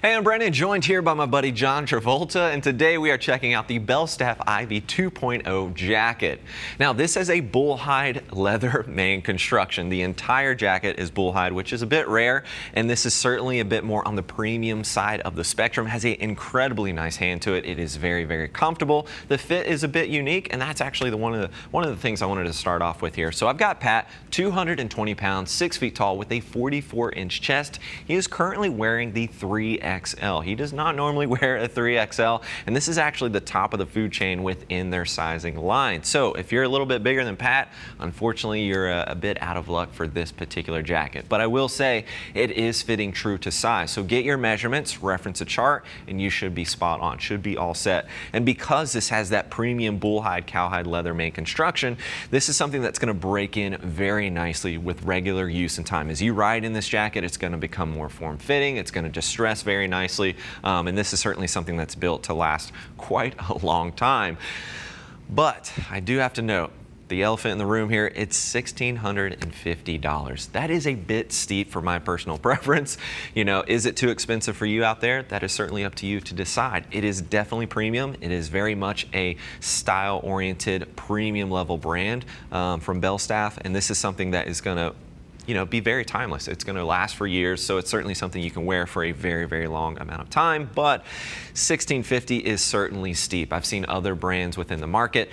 Hey, I'm Brennan, joined here by my buddy John Travolta, and today we are checking out the Belstaff Ivy 2.0 jacket. Now, this is a bullhide leather main construction. The entire jacket is bullhide, which is a bit rare, and this is certainly a bit more on the premium side of the spectrum. It has an incredibly nice hand to it. It is very, very comfortable. The fit is a bit unique, and that's actually one of the things I wanted to start off with here. So I've got Pat, 220 pounds, 6 feet tall, with a 44-inch chest. He is currently wearing the 3XL. He does not normally wear a 3XL, and this is actually the top of the food chain within their sizing line. So if you're a little bit bigger than Pat, unfortunately you're a bit out of luck for this particular jacket. But I will say it is fitting true to size. So get your measurements, reference a chart, and you should be spot on, should be all set. And because this has that premium bullhide, cowhide leather main construction, this is something that's going to break in very nicely with regular use and time. As you ride in this jacket, it's going to become more form-fitting, it's going to distress very nicely, and this is certainly something that's built to last quite a long time. But I do have to note, the elephant in the room here, it's $1,650. That is a bit steep for my personal preference. You know, is it too expensive for you out there? That is certainly up to you to decide. It is definitely premium. It is very much a style-oriented, premium-level brand from Belstaff, and this is something that is going to, you know, be very timeless. It's going to last for years, so it's certainly something you can wear for a very, very long amount of time. But $1,650 is certainly steep. I've seen other brands within the market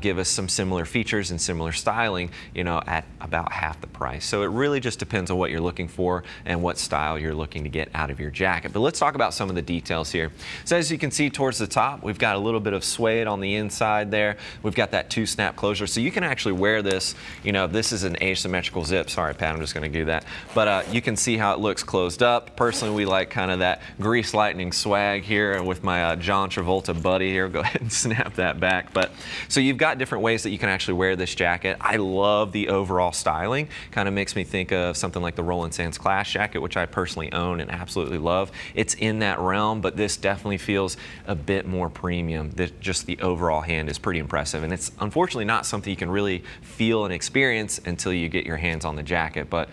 give us some similar features and similar styling, you know, at about half the price. So it really just depends on what you're looking for and what style you're looking to get out of your jacket. But let's talk about some of the details here. So as you can see towards the top, we've got a little bit of suede on the inside there. We've got that two-snap closure, so you can actually wear this. You know, this is an asymmetrical zip. Sorry, Pat. I'm just going to do that. But you can see how it looks closed up. Personally, we like kind of that grease lightning swag here, and with my John Travolta buddy here, go ahead and snap that back. But so you've got different ways that you can actually wear this jacket. I love the overall styling. Kind of makes me think of something like the Roland Sands Clash jacket, which I personally own and absolutely love. It's in that realm, but this definitely feels a bit more premium. Just the overall hand is pretty impressive, and it's unfortunately not something you can really feel and experience until you get your hands on the jacket. But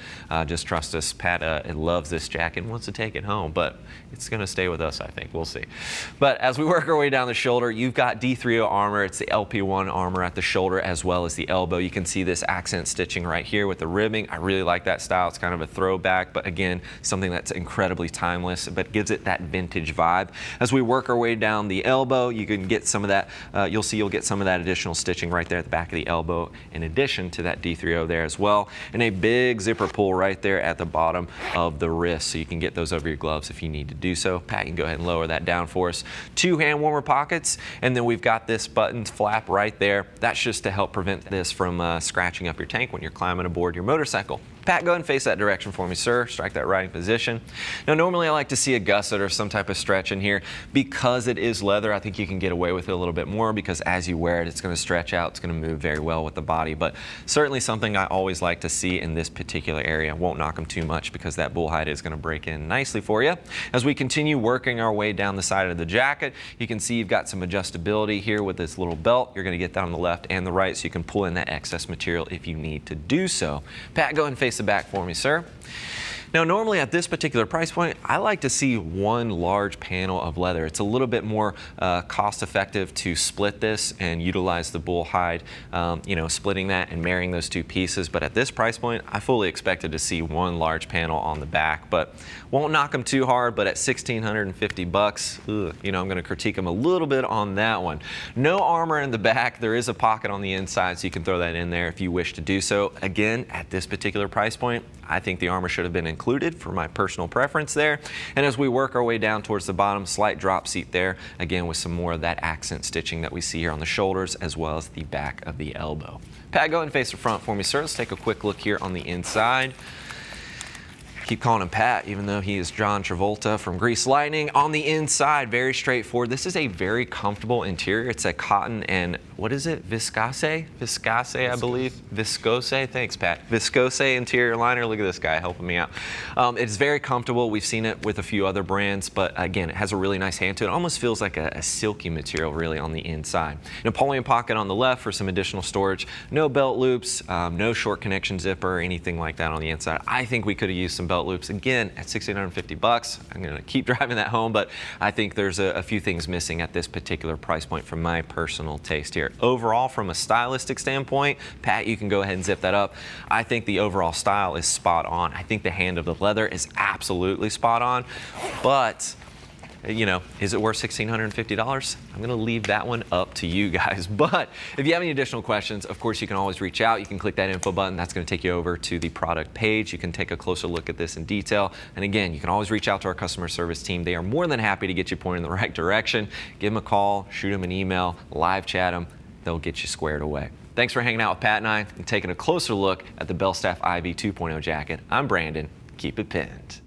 just trust us, Pat loves this jacket and wants to take it home, but it's going to stay with us, I think. We'll see. But as we work our way down the shoulder, you've got D3O armor. It's the LP1 armor at the shoulder as well as the elbow. You can see this accent stitching right here with the ribbing. I really like that style. It's kind of a throwback, but again, something that's incredibly timeless, but gives it that vintage vibe. As we work our way down the elbow, you can get some of that, you'll get some of that additional stitching right there at the back of the elbow in addition to that D3O there as well. And a big zipper pull right there at the bottom of the wrist, so you can get those over your gloves if you need to do so. Pat, you can go ahead and lower that down for us. Two hand warmer pockets, and then we've got this button flap right there. That's just to help prevent this from scratching up your tank when you're climbing aboard your motorcycle. Pat, go ahead and face that direction for me, sir. Strike that riding position. Now, normally I like to see a gusset or some type of stretch in here. Because it is leather, I think you can get away with it a little bit more, because as you wear it, it's going to stretch out. It's going to move very well with the body, but certainly something I always like to see in this particular area. Won't knock them too much because that bullhide is going to break in nicely for you. As we continue working our way down the side of the jacket, you can see you've got some adjustability here with this little belt. You're going to get that on the left and the right, so you can pull in that excess material if you need to do so. Pat, go ahead and face the back for me, sir. Now, normally at this particular price point, I like to see one large panel of leather. It's a little bit more cost effective to split this and utilize the bullhide, you know, splitting that and marrying those two pieces. But at this price point, I fully expected to see one large panel on the back, but won't knock them too hard. But at $1,650, you know, I'm going to critique them a little bit on that one. No armor in the back. There is a pocket on the inside, so you can throw that in there if you wish to do so. Again, at this particular price point, I think the armor should have been included for my personal preference there. And as we work our way down towards the bottom, slight drop seat there, again with some more of that accent stitching that we see here on the shoulders as well as the back of the elbow. Pat, go ahead and face the front for me, sir. Let's take a quick look here on the inside. Keep calling him Pat, even though he is John Travolta from Grease Lightning. On the inside, very straightforward. This is a very comfortable interior. It's a cotton and, what is it, viscose? Viscose, I believe. Viscose, thanks, Pat. Viscose interior liner. Look at this guy helping me out. It's very comfortable. We've seen it with a few other brands, but again, it has a really nice hand to it. It almost feels like a silky material, really, on the inside. Napoleon pocket on the left for some additional storage. No belt loops, no short connection zipper, anything like that on the inside. I think we could have used some belt belt loops again at $1,650. I'm going to keep driving that home, but I think there's a few things missing at this particular price point from my personal taste here. Overall, from a stylistic standpoint, Pat, you can go ahead and zip that up. I think the overall style is spot on. I think the hand of the leather is absolutely spot on, but you know, is it worth $1,650? I'm going to leave that one up to you guys. But if you have any additional questions, of course, you can always reach out. You can click that info button. That's going to take you over to the product page. You can take a closer look at this in detail. And again, you can always reach out to our customer service team. They are more than happy to get you pointed in the right direction. Give them a call, shoot them an email, live chat them. They'll get you squared away. Thanks for hanging out with Pat and I and taking a closer look at the Belstaff Ivy 2.0 jacket. I'm Brandon. Keep it pinned.